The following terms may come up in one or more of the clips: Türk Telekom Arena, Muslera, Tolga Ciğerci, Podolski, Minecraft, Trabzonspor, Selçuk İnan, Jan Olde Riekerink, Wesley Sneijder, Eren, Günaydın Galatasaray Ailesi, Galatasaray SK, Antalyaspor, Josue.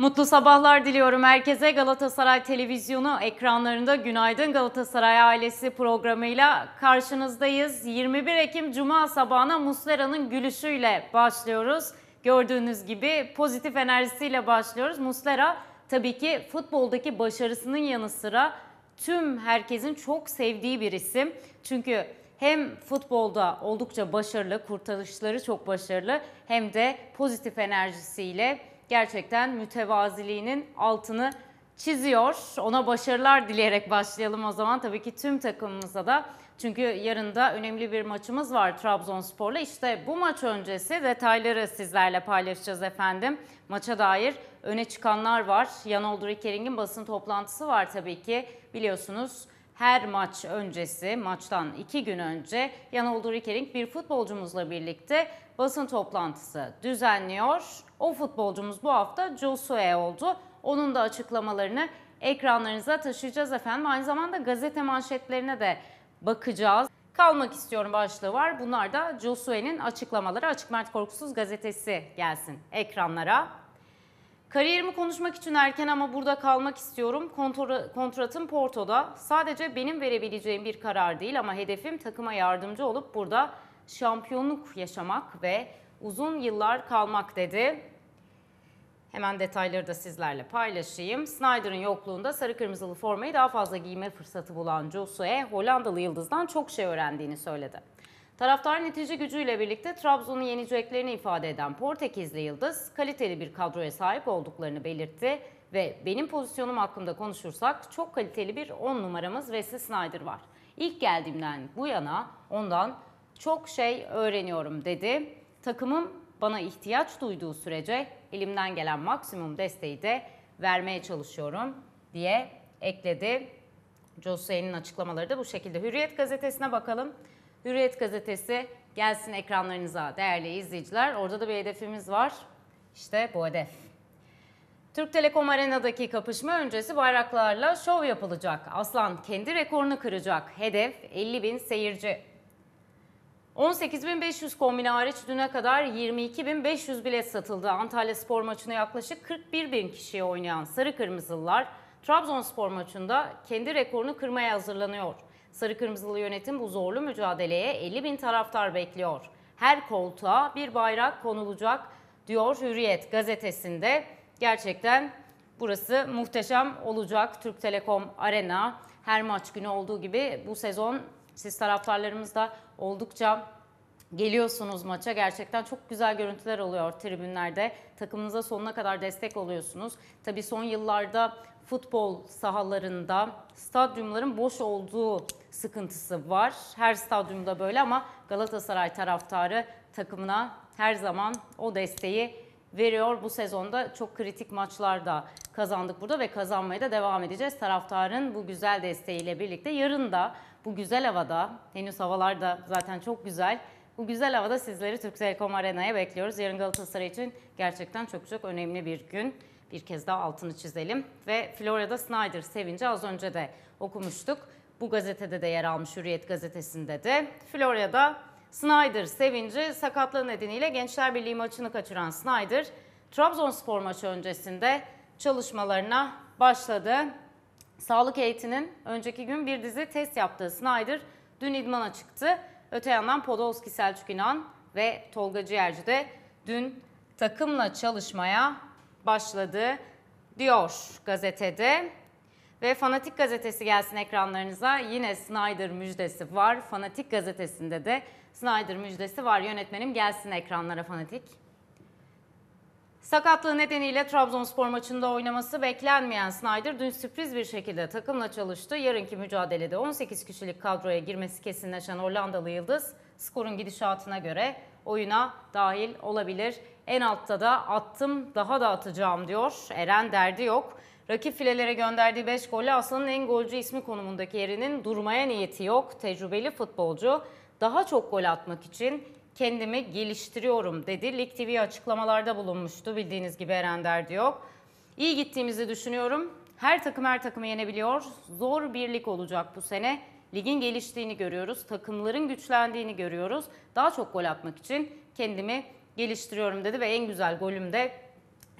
Mutlu sabahlar diliyorum herkese. Galatasaray Televizyonu ekranlarında Günaydın Galatasaray Ailesi programıyla karşınızdayız. 21 Ekim Cuma sabahına Muslera'nın gülüşüyle başlıyoruz. Gördüğünüz gibi pozitif enerjisiyle başlıyoruz. Muslera tabii ki futboldaki başarısının yanı sıra tüm herkesin çok sevdiği bir isim. Çünkü hem futbolda oldukça başarılı, kurtarışları çok başarılı, hem de pozitif enerjisiyle gerçekten mütevaziliğinin altını çiziyor. Ona başarılar dileyerek başlayalım o zaman. Tabii ki tüm takımımıza da. Çünkü yarın da önemli bir maçımız var Trabzonspor'la. İşte bu maç öncesi detayları sizlerle paylaşacağız efendim. Maça dair öne çıkanlar var. Jan Olde Riekerink'in basın toplantısı var tabii ki. Biliyorsunuz her maç öncesi, maçtan 2 gün önce Jan Olde Riekerink bir futbolcumuzla birlikte basın toplantısı düzenliyor. O futbolcumuz bu hafta Josue oldu. Onun da açıklamalarını ekranlarınıza taşıyacağız efendim. Aynı zamanda gazete manşetlerine de bakacağız. Kalmak istiyorum başlığı var. Bunlar da Josue'nin açıklamaları. Açık Mert Korkusuz gazetesi gelsin ekranlara. Kariyerimi konuşmak için erken ama burada kalmak istiyorum. Kontratım Porto'da. Sadece benim verebileceğim bir karar değil ama hedefim takıma yardımcı olup burada şampiyonluk yaşamak ve uzun yıllar kalmak dedi. Hemen detayları da sizlerle paylaşayım. Sneijder'ın yokluğunda sarı kırmızılı formayı daha fazla giyme fırsatı bulan Josue, Hollandalı yıldızdan çok şey öğrendiğini söyledi. Taraftarın itici gücüyle birlikte Trabzon'u yeneceklerini ifade eden Portekizli yıldız, kaliteli bir kadroya sahip olduklarını belirtti ve benim pozisyonum hakkında konuşursak çok kaliteli bir 10 numaramız Wesley Sneijder var. İlk geldiğimden bu yana ondan çok şey öğreniyorum dedi. Takımım bana ihtiyaç duyduğu sürece elimden gelen maksimum desteği de vermeye çalışıyorum diye ekledi. Josue'nin açıklamaları da bu şekilde. Hürriyet gazetesine bakalım. Hürriyet gazetesi gelsin ekranlarınıza değerli izleyiciler. Orada da bir hedefimiz var. İşte bu hedef. Türk Telekom Arena'daki kapışma öncesi bayraklarla şov yapılacak. Aslan kendi rekorunu kıracak. Hedef 50.000 seyirci. 18.500 kombine hariç düne kadar 22.500 bilet satıldı. Antalyaspor maçını yaklaşık 41.000 kişiye oynayan sarı kırmızılılar Trabzonspor maçında kendi rekorunu kırmaya hazırlanıyor. Sarı kırmızılı yönetim bu zorlu mücadeleye 50.000 taraftar bekliyor. Her koltuğa bir bayrak konulacak diyor Hürriyet gazetesinde. Gerçekten burası muhteşem olacak Türk Telekom Arena. Her maç günü olduğu gibi bu sezon siz taraftarlarımız da oldukça geliyorsunuz maça. Gerçekten çok güzel görüntüler oluyor tribünlerde. Takımınıza sonuna kadar destek oluyorsunuz. Tabii son yıllarda futbol sahalarında stadyumların boş olduğu sıkıntısı var. Her stadyumda böyle ama Galatasaray taraftarı takımına her zaman o desteği veriyor. Bu sezonda çok kritik maçlarda kazandık burada ve kazanmaya da devam edeceğiz. Taraftarın bu güzel desteğiyle birlikte yarın da bu güzel havada, henüz havalar da zaten çok güzel. Bu güzel havada sizleri Türk Telekom Arena'ya bekliyoruz. Yarın Galatasaray için gerçekten çok çok önemli bir gün. Bir kez daha altını çizelim ve Florya'da Sneijder sevinci az önce de okumuştuk. Bu gazetede de yer almış Hürriyet gazetesinde de. Florya'da Sneijder sevinci sakatlığı nedeniyle Gençler Birliği maçını kaçıran Sneijder Trabzonspor maçı öncesinde çalışmalarına başladı. Sağlık heyetinin önceki gün bir dizi test yaptığı Sneijder dün idmana çıktı. Öte yandan Podolski, Selçuk İnan ve Tolga Ciğerci de dün takımla çalışmaya başladı diyor gazetede. Ve Fanatik gazetesi gelsin ekranlarınıza. Yine Sneijder müjdesi var. Fanatik gazetesinde de Sneijder müjdesi var. Yönetmenim gelsin ekranlara Fanatik. Sakatlığı nedeniyle Trabzonspor maçında oynaması beklenmeyen Sneijder dün sürpriz bir şekilde takımla çalıştı. Yarınki mücadelede 18 kişilik kadroya girmesi kesinleşen Hollandalı yıldız skorun gidişatına göre oyuna dahil olabilir. En altta da attım daha da atacağım diyor. Eren derdi yok. Rakip filelere gönderdiği 5 golle Aslan'ın en golcü ismi konumundaki Eren'in durmaya niyeti yok. Tecrübeli futbolcu daha çok gol atmak için kendimi geliştiriyorum dedi. Lig TV açıklamalarda bulunmuştu bildiğiniz gibi Eren derdi yok. İyi gittiğimizi düşünüyorum. Her takımı yenebiliyor. Zor bir lig olacak bu sene. Ligin geliştiğini görüyoruz. Takımların güçlendiğini görüyoruz. Daha çok gol atmak için kendimi geliştiriyorum dedi ve en güzel golüm de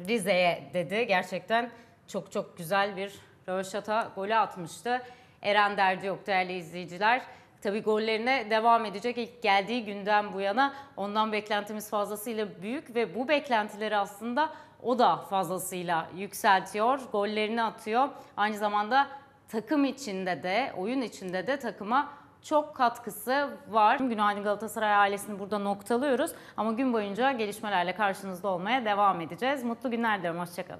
Rize'ye dedi. Gerçekten çok çok güzel bir röveşata golü atmıştı. Eren derdi yok değerli izleyiciler. Tabii gollerine devam edecek. İlk geldiği günden bu yana ondan beklentimiz fazlasıyla büyük ve bu beklentileri aslında o da fazlasıyla yükseltiyor. Gollerini atıyor. Aynı zamanda takım içinde de, oyun içinde de takıma çok katkısı var. Günaydın Galatasaray ailesini burada noktalıyoruz. Ama gün boyunca gelişmelerle karşınızda olmaya devam edeceğiz. Mutlu günler dilerim. Hoşçakalın.